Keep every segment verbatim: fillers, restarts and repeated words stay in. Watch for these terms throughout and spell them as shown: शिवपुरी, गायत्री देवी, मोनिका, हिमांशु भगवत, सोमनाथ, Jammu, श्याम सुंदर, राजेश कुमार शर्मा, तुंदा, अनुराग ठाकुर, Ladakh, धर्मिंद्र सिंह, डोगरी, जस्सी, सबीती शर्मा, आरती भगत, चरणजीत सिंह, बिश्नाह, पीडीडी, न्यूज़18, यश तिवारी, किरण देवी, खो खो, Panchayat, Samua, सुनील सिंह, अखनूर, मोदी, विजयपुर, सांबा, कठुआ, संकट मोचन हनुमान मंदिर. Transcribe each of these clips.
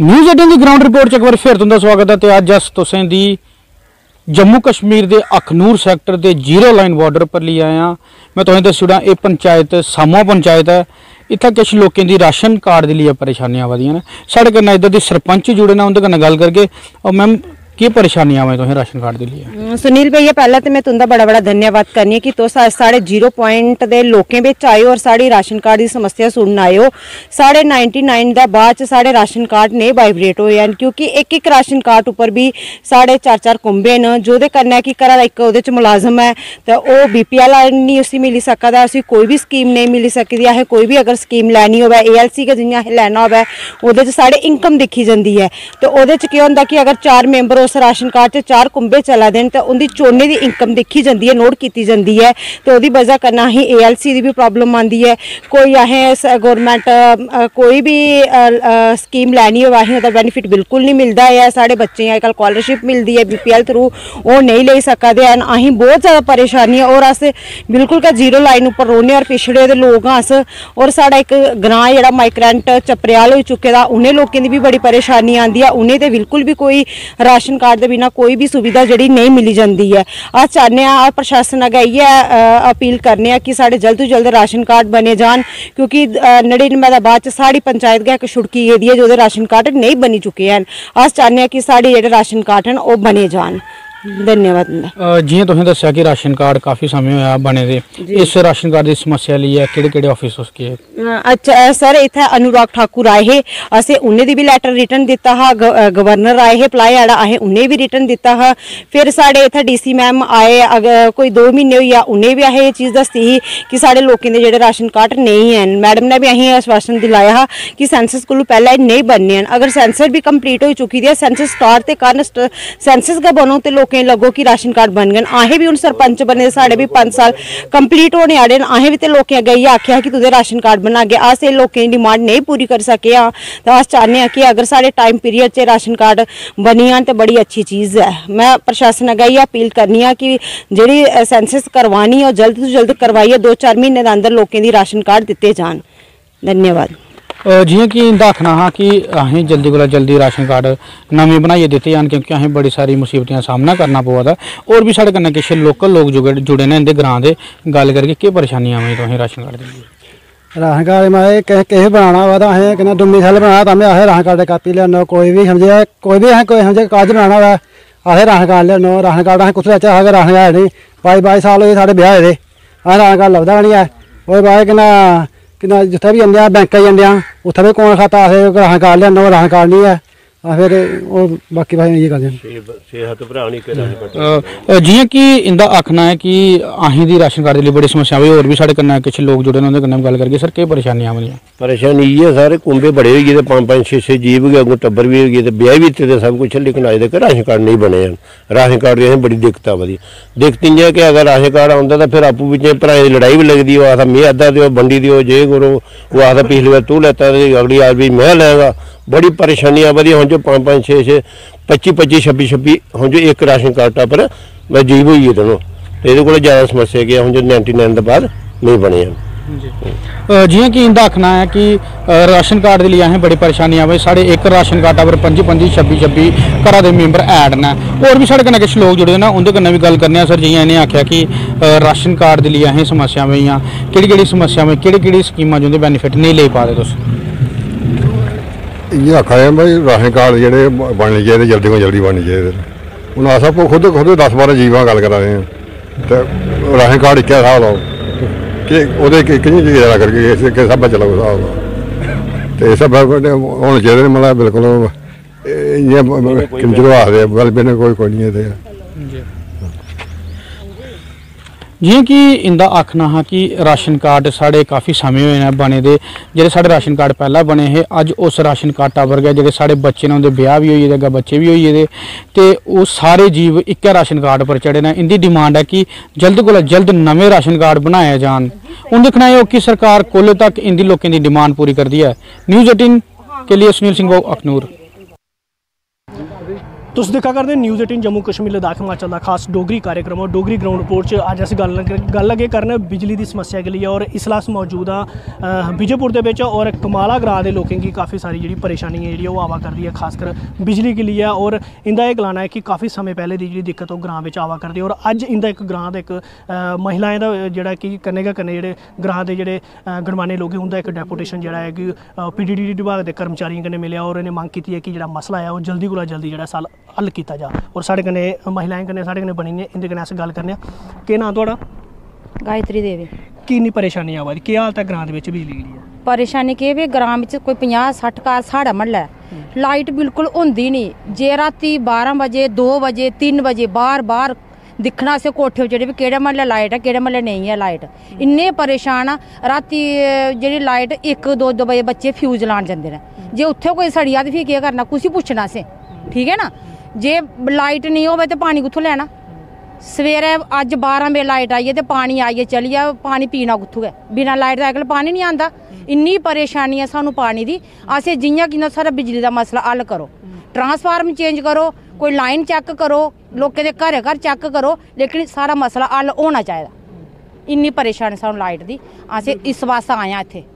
News अठारह की ground report च एक बार फिर तुंदा स्वागत है। तो अज अस तुसें दी जम्मू कश्मीर के अखनूर सैक्टर के जीरो लाइन बॉर्डर पर ले आए हाँ। मैं तुसें दस्सी ओड़ां ये पंचायत सामुआ पंचायत है। इत्थे किश लोगों की राशन कार्ड के लिए परेशानियां आवा दियां ने। साढ़े कन्नै इधर दे सरपंच जुड़े ने, उनके कन्नै गल करके और मैम की परेशानियां आवे तुसें राशन कार्ड के लिए। सुनील भैया पहला तो मैं तुंदा बड़ा बड़ा धन्यवाद करनी है कि तुस साढ़े जीरो पॉइंट के लोगों बिच आए और साड़ी राशन कार्ड की समस्या सुनन आए हो। साढ़े नाइनटी नाइन का बाद साढ़े राशन कार्ड नहीं वाइब्रेट होए हैं, क्योंकि एक एक राशन कार्ड उपर भी साढ़े चार चार कुंबे न, जो कन्नै कि घरा दा इक मुलाजम है तो वह बी पी एल नहीं उसी मिली सकदा। उसी कोई भी स्कीम नहीं मिली सकती। असें कोई भी अगर स्कीम लैनी होवे ए एल सी के जियां असें लैना होवे ओहदे च साढ़े इनकम दिक्खी जाती है। तो ओहदे च केह् हुंदा कि अगर चार मैंबर उस राशन कार्ड च चार कुंबे चला देन तो उनकी चोने की इनकम दिखी जाती है, नोट की जाती है। तो वो वजह करना ही ए एल सी की भी प्रॉब्लम आती है। कोई असें गौरमेंट कोई भी आ, आ, स्कीम लैनी हो असें बेनीफिट बिल्कुल नहीं मिलता है। साढ़े बच्चे अजकल स्कॉलरशिप मिलती है बी पी एल थ्रू, वो नहीं ले सकते हैं। असी बहुत ज़्यादा परेशानी है और अस बिल्कुल का जीरो लाइन उपर रौने और पिछड़े दे लोग हाँ अस। और साढ़ा एक ग्रां जरा माइग्रेंट चपरियाल हो चुके दा, उन्हें लोगों की भी बड़ी परेशानी आती है। उन्हें तो बिल्कुल भी कोई राशन कार्ड के बिना कोई भी सुविधा जी नहीं मिली जाती है। अस चाहते हैं प्रशासन अगर इयै अपील करने हैं कि साढ़े जल्द तो जल्द राशन कार्ड बने जान, क्योंकि नड़िनवे का बाद साड़ी पंचायत गै एक छुड़की गेदी है जो राशन कार्ड नहीं बनी चुके हैं। अस चाहते हैं कि साढ़े जो राशन कार्ड हैं वो बने जान। धन्यवाद। जिवें तुसें दस्सिया कि राशन कार्ड काफ़ी समय होया बने दे, इस राशन कार्ड की समस्या ली है केड़े केड़े ऑफिस उसके? अच्छा सर इत्थे अनुराग ठाकुर आए हे, असें उन्हें दी भी लैटर रिटर्न दिता हा। गवर्नर आए हे भलाई आड़ा, असें उन्हें भी रिटर्न दिता हा। फिर साढ़े इत्थे डी सी मैम आए अगर कोई दो महीने होई आ, उन्हें भी असें एह चीज़ दस्सी ही कि साढ़े लोगों के जेह्ड़े राशन कार्ड नहीं हैन। मैडम ने भी असें आश्वासन दिलाया हा कि सेंसस कोलों पहले नहीं बनने हैं। अगर सेंसस भी कंप्लीट हो चुकी है, सेंसस स्टार्ट के कारण सेंसस गै बनों तो लोग लगो कि राशन कार्ड बन गए। असें भी हूँ सरपंच बने साढ़े भी पांच साल कंप्लीट होने आए। असें भी तो लोगों अगर ये आख्या कि तुझे राशन कार्ड बनागे, अस लोगों की डिमांड नहीं पूरी कर सके हाँ। तो अस चाहते हैं कि अगर साढ़े टाइम पीरियड से राशन कार्ड बनी आन तो बड़ी अच्छी चीज़ है। मैं प्रशासन अगर ये अपील करनी है कि जी सेंसिस करवानी है और जल्द तो जल्द करवाइए। दो चार महीने के अंदर लोगों की राशन कार्ड दिते जान। धन्यवाद। जियां कि इंदा आखना हाँ कि असें जल्दी कोला जल्दी राशन कार्ड नमें बनाइए दिते जान, क्योंकि असें बड़ी सारी मुसीबतें सामना करना पवा दा। और भी साढ़े कन्नै किश लोकल लोग जुड़े जुड़े ने इंदे ग्रां दे, गल करके केह् परेशानियां आवें तुसें राशन कार्ड दी? राशन कार्ड में किश बनाना होवे तां असें किन्ना डुम्मी शैल बनाना तां असें राशन कार्ड दी कापी लेना। कोई बी समझे कोई बी असें कोई समझे कागज बनाना होवे असें राशन कार्ड लेना। राशन कार्ड असें कुत्थें लैचे? असें राशन कार्ड नेईं बाई बाई साल होए साढ़े ब्याह होए दे, असें राशन कार्ड लभदा निं ऐ। ओह्दे बाद किन्ना किन्ना जित्थें बी जन्ने आं बैंक जन्ने आं उत्थें भी कौन खाता असें राशन कार्ड लेना, ओह् राशन कार्ड निं ऐ। फिर और बाकी भाई ये गल जियां कि इंदा आखना है कि असें दी राशन कार्ड दे लिए बड़ी समस्या आई। होर भी साढ़े कन्नै किश लोग जुड़े ने, उंदे कन्नै गल करगे। सर केह् परेशानियां आवां दियां? परेशानी इ'यै सारे कुंबे बड़े होई गे ते पंज पंज छे छे जीव गै अग्गों टब्बर भी होई गे ते ब्याह बी दित्ते ते सब कुछ, लेकिन अज्ज तक राशन कार्ड नेईं बने हैन। राशन कार्ड दी असें बड़ी दिक्कत आवा दी। दिक्कत इ'यां कि अगर राशन कार्ड आंदा तां फिर आपूं बिच्चें भ्राएं दी लड़ाई बी लगदी। ओह् आखदा मैं अद्धा देओ बंडी देओ जे करो, ओह् आखदा पिछली बार तूं लैता ते अगली बार बी मैं लैंगा। बड़ी परेशानी आवा दी। हम जो पाँच पाँच छः छः पच्ची पच्ची छब्बी छब्बी हम जो एक राशन कार्ड पर अजीब हो गए दोनों। तो ये को ज़्यादा समस्या क्या हम जो नाइनटी नाइन के बाद नहीं बने हैं। जियां कि इंदा आखना है कि राशन कार्ड के लिए असें बड़ी परेशानी आवे। साढ़े एक राशन कार्ड पर पंजी पंजी छब्बी छब्बी घर के मैंबर ऐड न। होर भी साढ़े कन्नै किश लोग जुड़े ने, उंदे कन्नै भी गल करने आं। सर जियां इन्हें आख्या कि राशन कार्ड के लिए असें समस्या आइयां, केह्ड़ी केह्ड़ी समस्या आई, केह्ड़ी केह्ड़ी स्कीमां जिंदे बेनीफिट नहीं ले पा रहे तुस? इ'यै आखा दे भाई राशन कार्ड जेह्ड़े बनने चाहिदे जल्दी कोला जल्दी बनने चाहिदे। हूँ अस आपूं खुद खुद दस बारां जीवां गल्ल करा दे आं ते राशन कार्ड इक्कै स्हाब लाओ कि ओह्दे कि'यां गुजारा करगे, इस किस स्हाबै चलाओ स्हाब दा। ते इस स्हाबै होने चाहिदे मतलब बिल्कुल इ'यां किंजरो आखदे गल्ल बिना कोई कोई निं ऐ। जियां कि इंदा आखना हा कि राशन कार्ड साढ़े काफ़ी समय होए न बने दे। जेह्ड़े साढ़े राशन कार्ड पहला बने हे अज्ज उस राशन कार्ड टावर गए जेह्ड़े साढ़े बच्चे ने, उंदे ब्याह भी होई गेदे अग्गें बच्चे भी होई गेदे ते ओह् सारे जीव इक्कै राशन कार्ड पर चढ़े न। इंदी डिमांड है कि जल्द कोला जल्द नमें राशन कार्ड बनाए जान। हूँ दिक्खना है कि सरकार कोल्ले तक इंदी लोकें दी डिमांड पूरी करदी है। न्यूज़ अठारह के लिए सुनील सिंह अखनूर। तुस दिक्खा करदे न्यूज़ अठारह जम्मू कश्मीर लद्दाख हिमाचल दा खास डोगरी कार्यक्रम और डोगरी ग्राउंड रिपोर्ट च अज्ज अस गल्ल गल्ल अग्गे करन बिजली दी समस्या के लिए और इसलै अस मौजूद आं विजयपुर दे बिच और कमाला ग्रां दे लोकें गी काफ़ी सारी जेहड़ी परेशानी है जेहड़ी ओह् आवा करदी है खासकर बिजली के लिए और इंदा एह् गलाना है कि काफ़ी समय पैह्ले दी जेहड़ी दिक्कत ओह् ग्रां बिच आवा करदी और अज्ज इंदा इक ग्रां दा इक महिलाएं दा जेहड़ा कि कन्नै गै कन्नै जेहड़े ग्रां दे जेहड़े गणमान्य लोग उंदा इक डेपूटेशन जेहड़ा है कि पीडीडी विभाग दे कर्मचारियें कन्नै मिलेआ और इन्हें मंग कीती है कि जेहड़ा मसला है ओह् जल्दी कोला जल्दी जेहड़ा साल हल किया जा और साढ़े कन्नै महिलाएं कन्नै साढ़े कन्नै बनी दियां इंदे कन्नै अस गल्ल करने आं। केह् नाम तुहाड़ा? गायत्री देवी। किन्नी परेशानी आवा दी, केह् हालत है ग्रां दे बिच बिजली दी? परेशानी केह् वे ग्रां बिच कोई पचास साठ घर साढ़ा म्हल्ला लाइट बिल्कुल होंदी नहीं। जे राती बारां बजे दो बजे तीन बजे बार बार दिक्खना असें कोठे जेह्ड़े बी केह्ड़े म्हल्ले लाइट ऐ केह्ड़े म्हल्ले नेईं ऐ लाइट। इन्ने परेशान आं राती जेह्ड़ी लाइट इक दो दो बजे बच्चे फ्यूज लान जंदे न, जे उत्थें कोई सड़ी जा ते फ्ही केह् करना, कुसी पुच्छना असें, ठीक है ना। जे लाइट नहीं होवे ते पानी कुत्थों लैना? सवेरे अज्ज बारां बजे लाइट आई ऐ ते पानी आइयै चली जा, पानी पीना कुत्थों ऐ? बिना लाइट दे अज्जकल पानी नहीं आंदा। इन्नी परेशानी ऐ सानू पानी दी। असें जियां कि'यां सारा बिजली दा मसला हल करो, ट्रांसफार्म चेंज करो, कोई लाइन चैक करो, लोकें दे घर घर चैक करो, लेकिन सारा मसला हल होना चाहिदा। इन्नी परेशानी सानू लाइट दी, असें इस वास्ते आए आं इत्थे।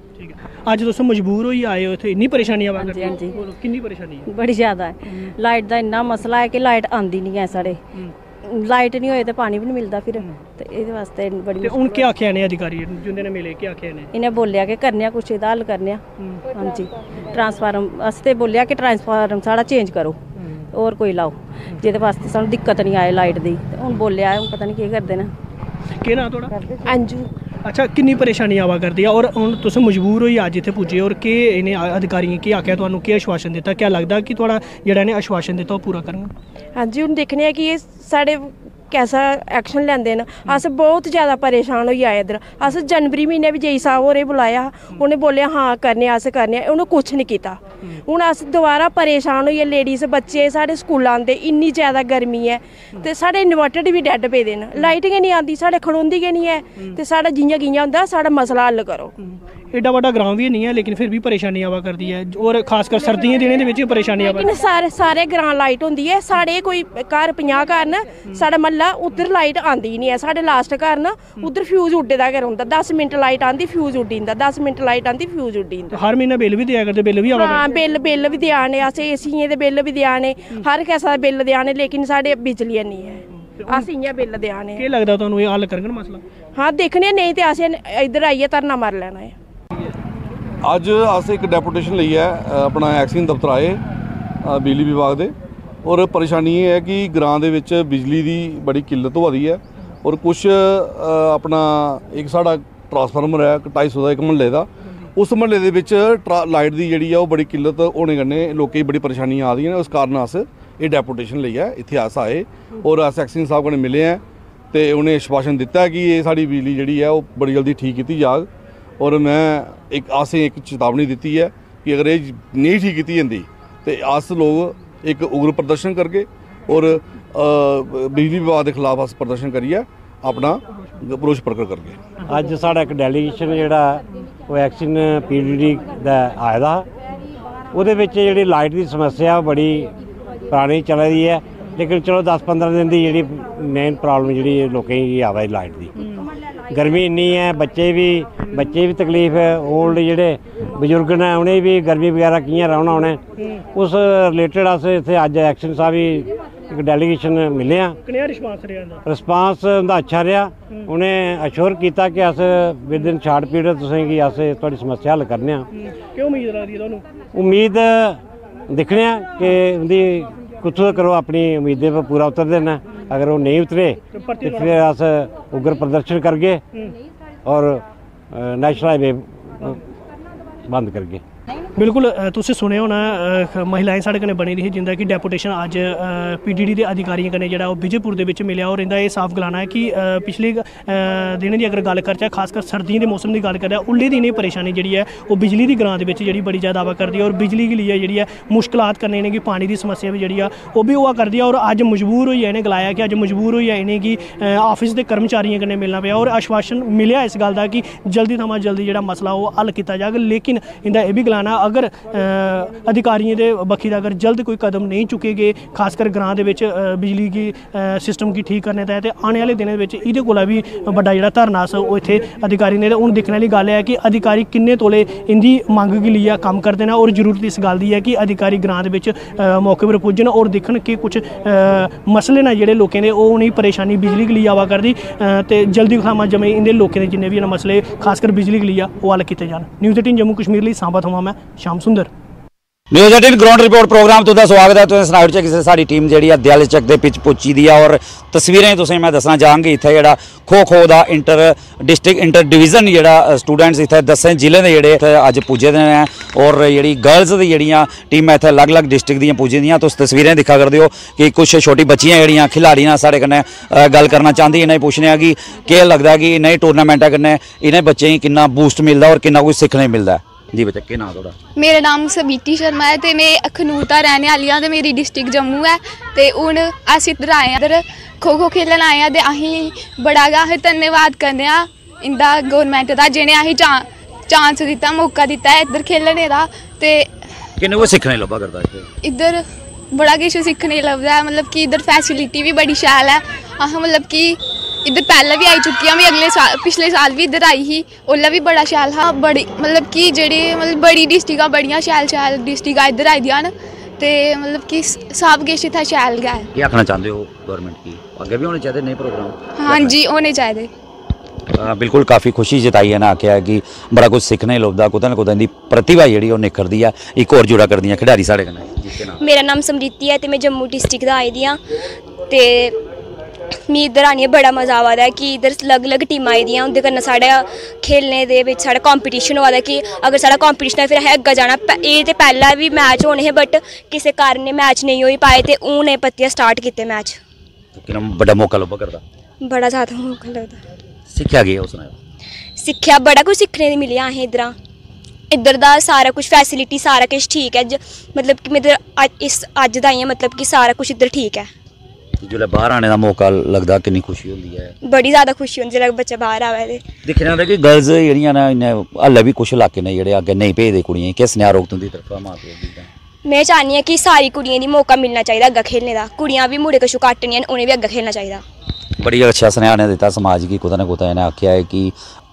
अज्ज तुस मजबूर होई आए हो इत्थे, इन्नी परेशानी आवा करदी है? बोलो किन्नी परेशानी है? बड़ी ज्यादा है। लाइट दा इन्ना मसला है कि लाइट आंदी नहीं है साढ़े, लाइट नहीं होए ते पानी भी नहीं मिलदा। फिर ते एह्दे वास्ते बड़ी ते हुन केह् आखेआ ने अधिकारी जिंदे ने मिले, केह् आखेआ ने? इन्हें बोलेआ कि करने आं कुछ, एह्दा हल करने आं। हां जी, ट्रांसफार्म असें बोलेआ कि ट्रांसफार्म साढ़ा चेंज करो और कोई लाओ, जेह्दे वास्ते सानू दिक्कत नहीं आए लाइट दी। हुन बोलेआ हुन पता नहीं केह् करदे न। केह् नाम तुहाड़ा? अंजू। अच्छा, किन्नी परेशानी आवा करदी है और हुन तुस मजबूर होई अज्ज इत्थे पुज्जे और केह् इन्हें अधिकारियें केह् आखेआ तुहानू, केह् आश्वासन दित्ता? क्या लगदा कि तुहाड़ा जेह्ड़ा इन्हें आश्वासन दित्ता ओह् पूरा करन? हां जी, हुन दिक्खने आं कि एह् साढ़े कैसा एक्शन लैंदे न। अस बहुत ज़्यादा परेशान होई आए इद्धर। अस जनवरी म्हीने बी जेई साहब होरें बुलाया हा, उ'नें बोलेआ हाँ करने अस करने, उ'नें कुछ नहीं कीता। हूँ अस दोबारा परेशान होई लेडीज़ बच्चे साढ़े स्कूल आंदे, इन्नी ज्यादा गर्मी ऐ ते साढ़े इन्वर्टर बी डैड पेदे न, लाइट गै नहीं आंदी साढ़े, खड़ोंदी गै नहीं ऐ ते साढ़ा जियां कि'यां होंदा साढ़ा मसला हल करो। एड्डा बड्डा ग्रां बी नहीं है लेकिन फिर भी परेशानी आवा करदी है और खासकर सर्दियें दिनें दे बिच परेशानी आवा करदी। सारे सारे ग्रां लाइट होंदी है, साढ़े कोई घर पचास घर न साढ़ा म्हल्ला, उद्धर लाइट आंदी नहीं है। साढ़े लास्ट घर न उद्धर फ्यूज उड्डे दा गै रौंदा, दस मिंट लाइट आंदी फ्यूज उड्डी जंदा, दस मिंट लाइट आंदी फ्यूज उड्डी जंदा। हर म्हीना बिल बी देआ करदे? बिल बी आवा करदे। हां, बिल बिल बी देआ ने अस, एसीएं दे बिल बी देआ ने, हर किसे दा बिल देआ ने, लेकिन साढ़े बिजली हैनी ऐ। अस इ'यां बिल देआ ने। केह् लगदा तुहानू एह् हल करङन मसला? हां, दिक्खने नेईं ते असें इद्धर आइयै धरना मारी लैना ऐ। अज अस एक डेपूटेशन लेइयै अपना एक्सीन दफ्तर आए बिजली विभाग दे, और परेशानी एह् है कि ग्रां दे विच बिजली दी बड़ी किल्लत होआ दी ऐ और कुछ अपना एक साढ़ा ट्रांसफार्मर है ढाई सौ का एक म्हल्ले दा, उस म्हल्ले दे विच लाइट दी जेह्ड़ी ऐ ओह् बड़ी किल्लत होने कन्नै लोकें गी बड़ी परेशानी आ दी ऐ। उस कारण अस एह् डेपूटेशन लेइयै इत्थे अस आए और अस एक्सीन साहब कन्नै मिले हैं ते उ'नें आश्वासन दित्ता ऐ कि एह् साढ़ी बिजली जेह्ड़ी ऐ ओह् बड़ी जल्दी ठीक कीती जाग। और मैं एक असें एक चेतावनी दी है कि अगर ये नहीं ठीक की जाती तो अस लोग एक उग्र प्रदर्शन करगे और बिजली विभाग के खिलाफ अस प्रदर्शन करिए अपना रोष प्रकट करगे। अज्ज साढ़ा एक डेलीगेशन जेह्ड़ा ओह् एक्शन पी डी डी दा आए दा हा, ओह्दे बिच जेह्ड़ी लाइट की समस्या बड़ी परानी चला दी है, लेकिन चलो दस पंद्रह दिन की जेह्ड़ी मेन प्रॉब्लम जेह्ड़ी लोकें गी आवा दी लाइट दी, गर्मी इन्नी है, बच्चे बी बच्चे बी तकलीफ है, ओल्ड जेह्ड़े बजुर्ग न उ'नेंगी बी गर्मी बगैरा कि'यां रौह्ना उ'नें, उस रिलेटेड अस इत्थै अज्ज एक्शन साहब गी इक डेलीगेशन मिले आं। कनेहा रिस्पांस रेहा इंदा? रिस्पांस इंदा अच्छा रेहा। उ'नें अश्योर कीता कि अस विद इन शार्ट पीरियड तुसेंगी अस थुआढ़ी समस्या हल करने आं। केह् उम्मीद ला दी तुहानू? उम्मीद दिक्खने आं कि उं'दी कुत्थूं करो अपनी उम्मीदें पर पूरा उतरदे न, अगर ओह् नेईं उतरे ते फिर अस उग्र प्रदर्शन करगे और नेशनल हाईवे बंद करगे। बिल्कुल तुसें सुने होना महिलाएं साढ़े कन्नै बनी दी ही जिंदा कि डेपूटेशन अज्ज पीडीडी दे अधिकारियें कन्नै जेह्ड़ा ओह् विजयपुर दे बिच मिलेआ और इंदा एह् साफ गलाना है कि पिछले दिनें दी अगर गल्ल करचै खासकर सर्दियें दे मौसम दी गल्ल करचै उल्ले दी इ'नें परेशानी जेह्ड़ी ऐ ओह् बिजली दी ग्रां दे बिच जेह्ड़ी बड़ी ज्यादा आवा करदी ऐ और बिजली गी लेइयै जेह्ड़ी ऐ मुश्कलात कन्नै इ'नेंगी पानी दी समस्या बी जेह्ड़ी ऐ ओह् बी होआ करदी ऐ। और अज्ज मजबूर होइयै इ'नें गलाया कि अज्ज मजबूर होइयै इ'नेंगी आफिस दे कर्मचारियें कन्नै मिलना पेआ और आश्वासन मिलेआ इस गल्ल दा कि जल्दी थमां जल्दी जेह्ड़ा मसला ओह् हल कीता जाग, लेकिन इंदा एह् बी गलाना अगर अधिकारियों के बखी का अगर जल्द कोई कदम नहीं चुके गए खासकर ग्रां दे विच बिजली की सिस्टम की ठीक करने तहत आने वाले दिनों में ये कोला भी बड़ा जो धरना अस इतने अधिकारी ने हूँ दिखने वाली गल है कि अधिकारी किन्ने तोले इनकी मंग गी लिए काम करते हैं और जरूरत इस गल की है कि अधिकारी ग्रां दे विच मौके पर पुज्जन और दिखन कि कुछ मसले न जोड़े लोगों के उन्हें परेशानी बिजली के लिए आवा करती तो जल्दी थमां जमें इन लोगों के जिन्हें भी इन मसले खासकर बिजली के लिए वो हल किए जाए। न्यूज़ अठारह जम्मू कश्मीर लिए सांबा थमां मैं श्याम सुंदर। न्यूज़ अठारह ग्राउंड रिपोर्ट प्रोग्राम तुंदा स्वागत है। तुसें सनाई च किसी साडी टीम जी दयाले चक के पिच पुज्जी दी है और तस्वीरें तुसें मैं दस्सना चाहांगी। इत्थे जेहड़ा खो खो दा इंटर डिस्ट्रिक्ट इंटर डिवीजन जेहड़ा स्टूडेंट्स इत्थे दसें जिले दे जेहड़े अज्ज पुज्जे दे न और जेहड़ी गर्ल्स दी जेहड़ियां टीमां इत्थे अलग अलग डिस्ट्रिक्ट दियां पुज्जी दियां। तुस तस्वीरें दिक्खा करदे हो कि कुछ छोटी बच्चियां जेहड़ियां खिलाड़ियां साढ़े कन्नै गल करना चाहंदी। इन्हें पुच्छने आं कि केह् लगदा कि इन्हें टूर्नामेंटां कन्नै इन्हें बच्चें गी किन्ना बूस्ट मिलदा और किन्ना कुछ सिक्खने मिलदा है। जी बच्चा के नाम थोड़ा? मेरा नाम सबीती शर्मा है ते मैं अखनूर दा रहने वाली हाँ ते मेरी डिस्ट्रिक्ट जम्मू है ते हूँ अस इधर आए हैं, इधर खो खो खेलन आए हैं ते असीं बड़ा गै अस धन्यवाद करने आं इंदा गौरमेंट दा जिन्हें असीं चां चांस दिता मौका दिता है इधर खेलने दा ते किन्ना कुछ सिक्खने लब्भा करदा ऐ। इधर बड़ा किश सिक्खने लभदा ऐ, मतलब कि इधर फैसिलिटी भी बड़ी शैल ऐ। अस मतलब कि इधर पहले भी आई चुकी हूँ, मैं अगले साल पिछले साल भी इधर आई ही ओला भी बड़ा शैल हा। बड़ी मतलब कि जेह्ड़ी मतलब बड़ी डिस्ट्रिक्टां बड़ियां शैल शैल डिस्ट्रिक्टां इधर आई दियां न ते मतलब कि सब किश इत्थै शैल गै ऐ। केह् आखना चाहंदे हो गौरमेंट की अग्गें भी होने चाहिदे नए प्रोग्राम? हाँ जी होने चाहिदे। बिल्कुल काफ़ी खुशी जताई है ना आखेआ कि बड़ा कुछ सिक्खने लभदा कुतै ना कुतै इंदी प्रतिभा जेह्ड़ी ओह् निखरदी ऐ। इक होर जुड़ा करदियां खिडारी साढ़े कन्नै। मेरा नाम समृति ऐ ते मैं जम्मू डिस्ट्रिक्ट दा आई दी आं ते मैं इधर आनिए बड़ा मज़ा आवा दा है कि इधर अलग अलग टीमां आई दियां उं'दे कन्नै साढ़े खेलने दे बिच साढ़ा कंपीटिशन होआ दा कि अगर साढ़ा कंपीटिशन है फिर असें अग्गें जाना। एह् ते पैह्ला भी मैच होने हे बट किसे कारण मैच नहीं होई पाए ते हून एह् परतियै स्टार्ट कीते मैच। किन्ना बड्डा मौका लब्भा करदा? बड़ा ज़्यादा मौका लगदा। सिक्खेआ केह् उस नाल? सिक्खेआ बड़ा कुछ सिक्खने गी मिलेआ असें इद्धरा। इधर दा सारा कुछ फैसिलिटी सारा किश ठीक ऐ, मतलब कि में इधर इस अज्ज दा इ'यां मतलब कि सारा कुछ इधर ठीक ऐ। जिसलै बाहर आने का मौका लगता किन्नी खुशी होंदी है? बड़ी ज़्यादा खुशी होंदी जिसलै बच्चा बाहर आवे ते दिक्खना होंदा कि गर्ल्स जेह्ड़ियां न इन्ने हल्ले बी कुछ इलाके ने जेह्ड़े अग्गें नेईं भेजदे कुड़ियें गी। किस सनेहा रोक तुंदी तरफा मां प्यो दी? मैं चाह्न्नी आं कि सारी कुड़ियें गी मौका मिलना चाहिदा अग्गें खेलने दा। कुड़ियां बी मुड़े कशों घट्ट निं हैन, उ'नें बी अग्गें खेलना चाहिदा। बड़ी अच्छा सनेहा इन्नै दित्ता समाज गी। कुतै ना कुतै इन्नै आखेआ ऐ कि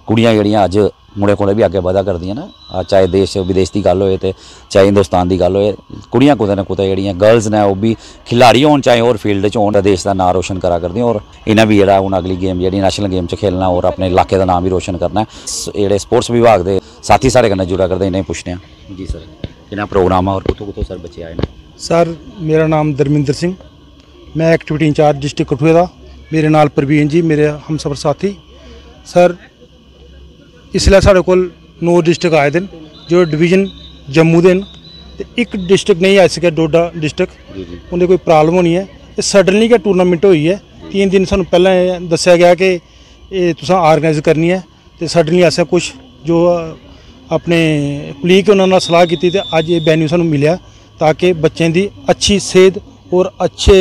कुड़ियां जेह्ड़ियां अज्ज मुड़े कोल बी अग्गें बधा करदियां न, चाहे देश विदेश की गल होए ते चाहे हिंदुस्तान की गल होए। कुड़ियां कुतै ना कुतै जेह्ड़ियां गर्ल्स ने ओह् बी खिलाड़ी होन चाहे होर फील्ड च होन, देश का नां रोशन करा करदियां और इन्हें भी जेह्ड़ा हूँ अगली गेम जेह्ड़ी नैशनल गेम च खेलना और अपने इलाके का नां भी रोशन करना। जेह्ड़े स्पोर्ट्स विभाग के साथी साढ़े कन्नै जुड़ा करदे इन्हें पुच्छने आं जी सर किन्ना प्रोग्राम है और कुत्थों कुत्थों सर बच्चे आए न? सर मेरा नाम धर्मिंद्र सिंह, मैं एक्टिविटी इंचार्ज डिस्ट्रिक्ट कठुआ दा। मेरे नाल प्रवीण जी मेरे हमसफर साथी। सर इसलै साढ़े कोल नौ डिस्ट्रिक्ट आए दिन जो डिवीजन जम्मू दे न ते इक डिस्ट्रिक्ट नहीं आई सके डोडा डिस्ट्रिक्ट, उन्हें कोई प्रॉब्लम होनी है। एह् सडनली गै टूर्नामेंट होई है, तीन दिन सानूं पैह्लें दस्सेआ गया कि एह् तुसें आर्गेनाइज करनी है ते सडनली असें कुछ जो अपने कलीग उन्हां नाल सलाह कीती ते अज्ज एह् वेन्यू सानूं मिलेआ ताकि बच्चें दी अच्छी सेह्त और अच्छे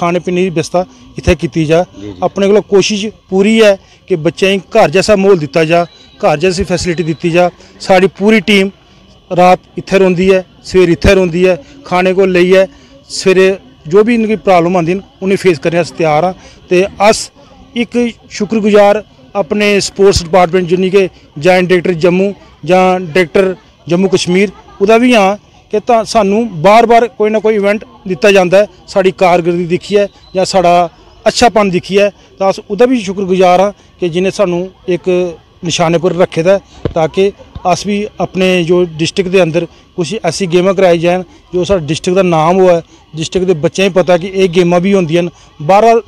खाने पीने की व्यवस्था इत्थें कीती जा। अपने कोल कोशिश पूरी है कि बच्चें गी घर जैसा माहौल दित्ता जा, घर जैसी फैसिलिटी दित्ती जा। साड़ी पूरी टीम रात इत्थें रौंदी है, सवेरे इत्थें रौंदी है, खाने को लेइयै सवेरे जो भी इनकी प्रॉब्लम आंदी उन्हें फेस करने अस तैयार हाँ। ते अस इक शुक्रगुजार अपने स्पोर्ट्स डिपार्टमेंट जिन्नी के जाइंट डायरैक्टर जम्मू जां डायरैक्टर जम्मू कश्मीर उदा बी हाँ कि तां सानूं बार बार कोई ना कोई इवेंट दित्ता जांदा है। साड़ी कारकर्दगी दिक्खियै जां साड़ा अच्छापन दिक्खियै तां अस उदा बी शुक्रगुजार हाँ कि जिन्हें सानूं इक निशाने पर रखे दा ताकि अस भी अपने जो डिस्ट्रिक्ट दे अंदर कुछ ऐसी गेमां कराई जान जो साढ़े डिस्ट्रिक्ट दा नाम होऐ, डिस्ट्रिक्ट दे बच्चें गी पता कि एह् गेमां बी होंदियां न। बाहर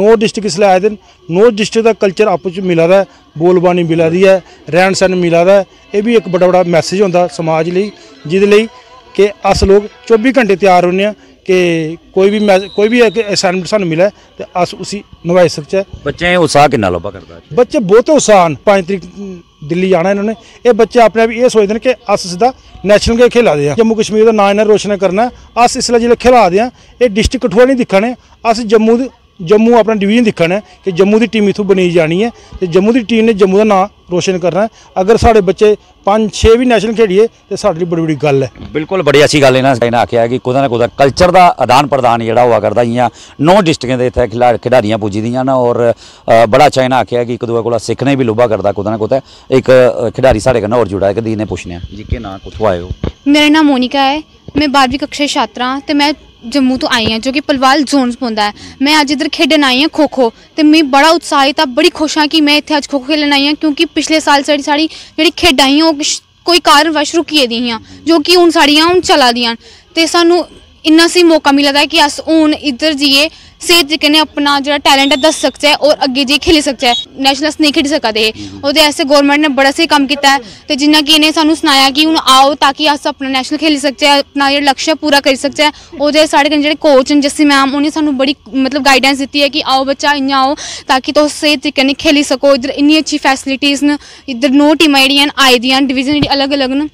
नौ डिस्ट्रिक्ट इसलै आए दे न, नौ डिस्ट्रिक्ट दा कल्चर आपूं च मिला दा है, बोलबानी मिला दी है, रैह्न सैह्न मिला दा है। एह् बी इक बड़ा बड़ा मैसेज होंदा समाज लेई जेह्दे लेई कि अस लोग चौबी घंटे तैयार रौह्ने आं कि कोई भी मैच कोई बी असाइनमेंट सानूं मिले तो अस उसी नभाई सकचै। बच्चें उत्साह किन्ना लब्भा करदा? बच्चे बहुत उत्साह न। पंज तरीक दिल्ली जाना इन्होंने, ये बच्चे अपने आप ये सोचते हैं कि अस सिद्धा नैशनल गै खेला दे जम्मू कश्मीर का नां इन्हें रोशन करना है। अस इसलै जिसलै खेला दे आं ये डिस्ट्रिक्ट कठुआ नहीं दिक्खा ने, अस जम्मू जम्मू अपना डिवीजन दिक्खन है कि जम्मू की टीम इत्थों बनी जानी है तो जम्मू की टीम ने जम्मू का नाम रोशन करना है। अगर साढ़े बच्चे पाँच छे भी नैशनल खेडिए तो साढ़े बड़ी बड़ी गल है। बिल्कुल बड़ी अच्छी गल इन्होंने इन्हें आख्या कि कुदा ना कुदा कल्चर का आदान प्रदान जो हुआ करता, जियां नौ डिस्ट्रिक्टें इत्थे खिला खिडारियां पुज्जी दियां न और बड़ा अच्छा इन्हें आख्या कि एक दूए कोला सीखने भी लुभा करता। कुदा ना कुदा एक खिडारी साढ़े कन्नै होर जुड़ा है कि इन्हें पुछने जी के नाम कुत्थों आए हो? मेरा नाम मोनिका है, मैं बारहवीं कक्षा छात्रा हाँ तो मैं जम्मू तो आई हाँ जो कि पलवाल जोन पौंदा है। मैं अज इधर खेडन आई हाँ खो खो तो मैं बड़ा उत्साहित आ, बड़ी खुश हाँ कि मैं इत्थे अज खो खो खेलन आई हाँ क्योंकि पिछले साल सारी सारी जेहड़ी खेडां ही ओह कोई कारणवश रुकी दी हाँ जो कि हुण साड़ियां हुण चला दियां ते सानू इन्ना सी मौका मिला दा कि अस हुण इधर जाइए स्हेई तरीके ने अपना जो टैलेंट है दस सकचै और अगे जाइए खेली सकचै। नैशनल नहीं खेली सका दे और ऐसे गौरमेंट ने बड़ा स्हेई कम्म कीता है ते जिन्ना कि इन्हें सानू सनाया कि हुण आओ ताकि अस अपना नैशनल खेली सकचै, अपना जो लक्ष्य पूरा करी सकचै। और साढ़े कन्नै जेहड़े कोच न जस्सी मैम उन्हें सानू बड़ी मतलब गाइडेंस दित्ती है कि आओ बच्चा इयां आओ ताकि तुस स्हेई तरीके ने खेली सको। इधर इन्नी अच्छी फैसिलिटीज़ न, इधर नौ टीमां जेहड़ियां आई दियां डिवीजन अलग अलग न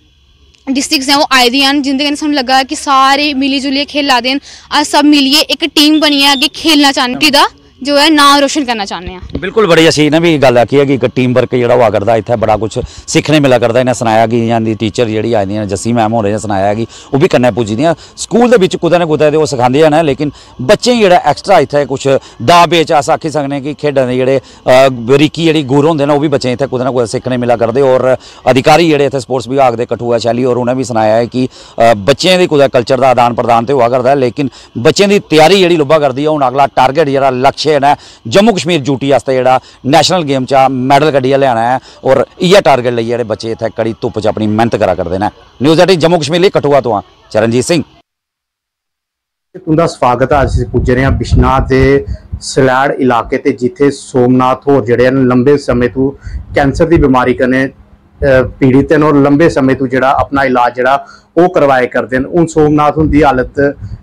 डिस्ट्रिक्ट्स हैं वो आए दी हैं जिंदे कन्नै सानूं लग्गा कि सारे मिली जुलियै खेला दे अस सब मिलियै एक टीम बनियै अग्गे खेलना चाहन्ने कि दा जो है नाम रोशन करना चाहते हैं। बिल्कुल बड़ी अच्छी इन्हें भी गल आखी है कि एक टीम वर्क जो हुआ करता इतना बड़ा कुछ सीखने मिला करता। इन्हें सनाया कि इन्हें टीचर जी आई दी जस्सी मैम होरें ने सनाया कि वो भी कन्नै पुज्जी दियां स्कूल दे बिच कुदै ना कुदै ते ओह् सिखांदियां न लेकिन बच्चें जो एक्स्ट्रा इत्थे कुछ दा बेच अस आखी सकने कि खेडां दे जेह्ड़े बरीकी जेह्ड़ी गुर होंदे न ओह् भी बच्चें इत्थे कुदै ना कुदै सीखने मिला करदे। और अधिकारी जेह्ड़े इत्थे स्पोर्ट्स विभाग दे कठुआ शैली और उन्हें भी सनाया है कि बच्चें दी कुदै कल्चर दा आदान प्रदान ते होआ करदा है लेकिन बच्चें दी तैयारी जेह्ड़ी लुब्भा करदी ऐ। हुण अगला टारगेट जेह्ड़ा लक्ष्य जम्मू कश्मीर ड्यूटी आस्ते जेहड़ा नैशनल गेम चा मैडल कड्ढियै लेआना है और इ'यै टारगेट लेइयै जेहड़े बच्चे इत्थे कड़ी धुप्प च अपनी मेहनत करा करदे न। न्यूज़ अठारह जम्मू कश्मीर लेई कठुआ तो चरणजीत सिंह तुंदा स्वागत है। अस पुज्जे रहे हां बिश्नाह दे सलैड़ इलाके ते जिथे सोमनाथ होर जेहड़े लंबे समय तो कैंसर की बीमारी कन्नै पीड़ित न और लंबे समय तो जो अपना इलाज जो वो करवाए करते हैं। हूँ सोमनाथ उनकी हालत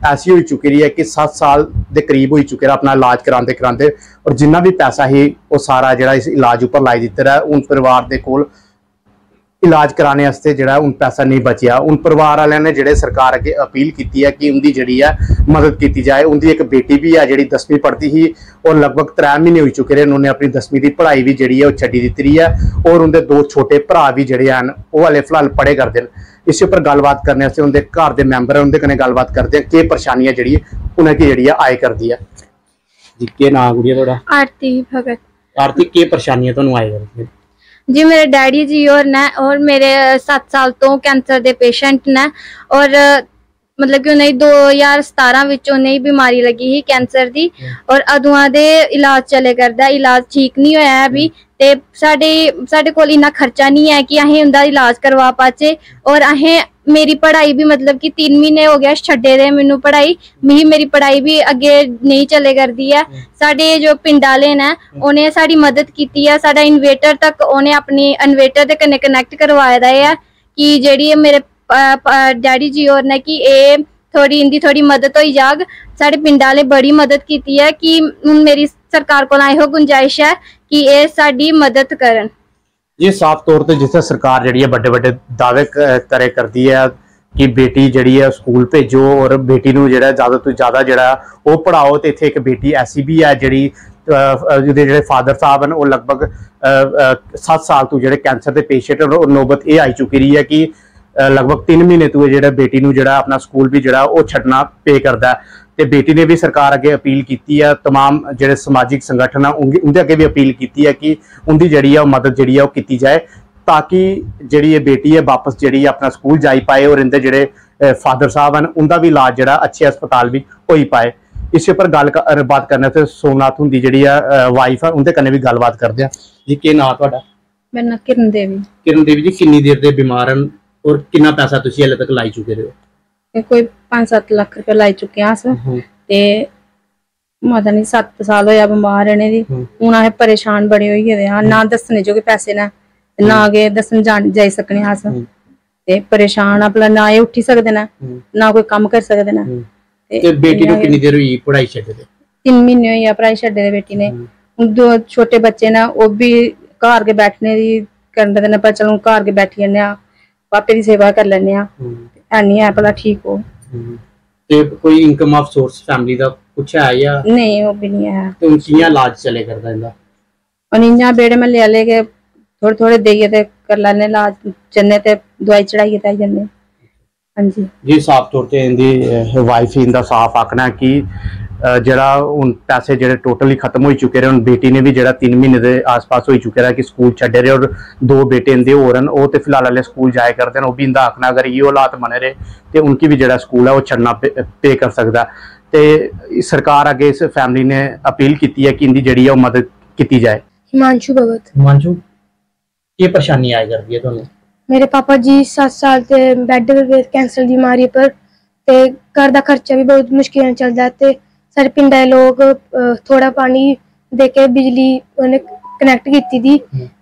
ऐसी हो चुकी है कि सात साल के करीब हो चुके अपना इलाज कराते कराते और जिन्ना भी पैसा ही वो सारा जो इस इलाज उपर लाई दिता है। उन परिवार के कोल इलाज कराने वास्ते जो हूँ पैसा नहीं बचया। उन परिवार वाले ने जो सरकार अगे अपील की है कि उनकी जी है मदद की जाए। उनकी एक बेटी भी है जी दसवीं पढ़ती ही और लगभग त्रै महीने हो चुके हैं उन्होंने अपनी दसवीं की पढ़ाई भी जी है छड्डी दित्ती है और उनके दो छोटे भरा भी जोड़े हैं वो हले फिलहाल पढ़े करते हैं। इस उपर गलबात करने वास्ते उनके घर के मैंबर है उनके कन्नै गलबात करते हैं कि परेशानियां जी उन्हें जी आए करती है। जी के नाम गुड़िया थोड़ा? आरती भगत। आरती के परेशानियां तुहानूं आए करदियां? जी मेरे डैडी जी और न और मेरे सात साल तो कैंसर दे पेशेंट ने और मतलब कि उन्हें दो हजार सतारा उन्हें बीमारी लगी ही कैंसर दी और अदुआ दे इलाज चले करदा इलाज ठीक नहीं होया अभी ते साडे साडे कोल इन्ना खर्चा नहीं है कि अहें उनका इलाज करवा पाचे। और अहें मेरी पढ़ाई भी मतलब कि तीन महीने हो गया छड्डे दे मैनू पढ़ाई मी मेरी पढ़ाई भी अगे नहीं चले करदी है। साडे जो पिंड आह्ले ने उन्हें साडी मदद कीती है, साडा इन्वेटर तक उन्हें अपनी इन्वेटर दे कन्नै कनैक्ट करवाए दा है कि जेहड़ी मेरे डैडी जी होर ने कि ए थोड़ी इंदी थोड़ी मदद होई जाग। साडे पिंड आह्ले बड़ी मदद कीती है कि मेरी सरकार कोल एहो गुंजाइश है कि ए साडी मदद करन। ये साफ तौर पर जिसे सरकार जी बड़े बड़े दावे करे करती है कि बेटी जी है स्कूल भेजो और बेटी को जो ज़्यादा तो ज़्यादा जो पढ़ाओ तो इतने एक बेटी ऐसी भी है जी जो फादर साहब हैं वो लगभग सात साल तो जो कैंसर के पेशेंट और नौबत ये आई चुकी है कि लगभग तीन महीने तो जो बेटी को जो अपना स्कूल भी जो छड्डना पे करता है। तो बेटी ने भी सरकार अगे अपील की है, तमाम जो समाजिक संगठन है उनके अगे भी अपील की है कि उनकी जी मदद जी की जाए ताकि जी बेटी है वापस जी अपना स्कूल जा पाए और इनके जोड़े फादर साहब हैं उनका भी इलाज जो अच्छे अस्पताल भी हो पाए। इस पर गल बात करने से सोमनाथ उनकी जी वाइफ है उनके कन्नै भी गलबात करते हैं। जी के नाम तुहाडा? मेरा नाम किरण देवी। किरण देवी जी कितनी देर के बीमार हैं और कितना पैसा तुसीं हले तक लाई चुके हो? कोई पांच सत्त लख रुपया लाई चुके अस ते पता नहीं सत्त साल होया बमार रहने दी। हुन अस परेशान बड़े होई गेदे हां, ना दस्सने जोगे पैसे ना ना के दस्सन जाई सकने अस ते परेशान आ भला ना एह् उठी सकदे ना ना कोई कम्म करी सकदे ना। ते बेटी नूं किन्नी देर होई पढ़ाई छड्डे दे? तीन महीने होई पढ़ाई छड्डे दे बेटी ने। हुन दो छोटे बच्चे ना ओह भी घर के बैठने दी करदे ने पर चलो घर के बैठी जन्ने आ पापे दी सेवा कर लैने आ। ठीक हो ਤੇ ਕੋਈ ਇਨਕਮ ਆਫ ਸੋਰਸ ਫੈਮਿਲੀ ਦਾ ਕੁਛ ਹੈ ਜਾਂ ਨਹੀਂ? ਉਹ ਵੀ ਨਹੀਂ ਹੈ। ਤੇ ਉਨਕੀਆਂ ਇਲਾਜ ਚਲੇ ਕਰਦਾ ਇਹਦਾ अनिया बेड़े में ले ले के थोड़े थोड़े देइए थे कर लाने लाज चन्ने ते दवाई चढ़ाइए थे जन्ने। हां जी जी साफ तौर ते इंदी वाइफ इंदा साफ आखना कि जरा उन पैसे जड़े टोटली खत्म हो चुके रहे। उन बेटी ने भी जरा तीन महीने के आसपास हो चुके रहा कि स्कूल छड्डे रहे और दो बेटे इंदे होरन ओ ते फिलहाल वाले स्कूल जाया करते हैं। वो भी इंदा आखना अगर ये हालात बने रहे तो उनकी भी जरा स्कूल है वो छड़ना पे कर सकता। तो सरकार अगे इस फैमिली ने अपील की है कि इनकी जी मदद की जाए। हिमांशु भगवत। हिमांशु ये परेशानी आया करती है तुम्हें? मेरे पापा जी सात साल से बैड पर कैंसर की बीमारी पर ते घर का खर्चा भी बहुत मुश्किल नाल चलदा ते सारे पिंड दे लोग थोड़ा पानी दे के बिजली उन्हें कनैक्ट कीती दी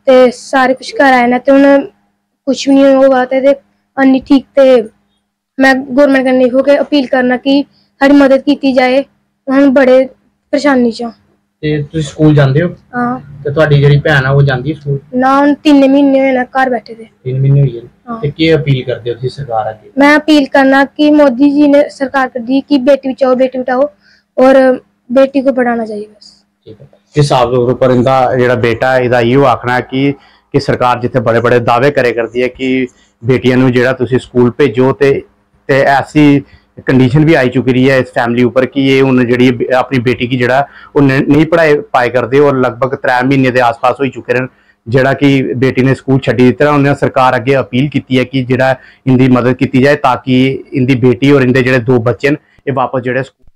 ते सारे कुछ घर आए ना ते हुण कुछ भी नहीं होगा ते अन्नी ठीक। ते मैं गौरमेंट कन्नै इहो के अपील करना कि सारी मदद कीती जाए। हुण बड़े परेशानी च ते स्कूल जांदे हो? हां। ते तुहाडी जेहड़ी भैन है वो जांदी स्कूल? ना हुण तीन महीने होए ना घर बैठे दे। तीन महीने होई है। ते की अपील करदे हो तुसीं सरकार अगे? मैं अपील करना कि मोदी जी ने सरकार कड्डी कि बेटी बचाओ बेटी उठाओ और बेटी को बढ़ाना चाहिए बस। ठीक है। इस हिसाब तौर पर इनका जेहड़ा बेटा है इदा इहो आखना है कि कि सरकार जिथे बड़े बड़े दावे करे करती है कि बेटियां नूं जेहड़ा तुसीं स्कूल भेजो ते ते ऐसी कंडीशन भी आई चुकी रही है इस फैमिली ऊपर कि ये उन जी अपनी बेटी की जड़ा वो नहीं पढ़ाई पाए करते और लगभग त्रै महीने के आसपास हो चुके हैं जड़ा कि बेटी ने स्कूल छड्डी दित्ता है। उन्होंने सरकार अगे अपील की है कि जड़ा इनकी मदद की जाए ताकि इनकी बेटी और इनके जो दो बच्चे हैं ये वापस जोड़े स्कूल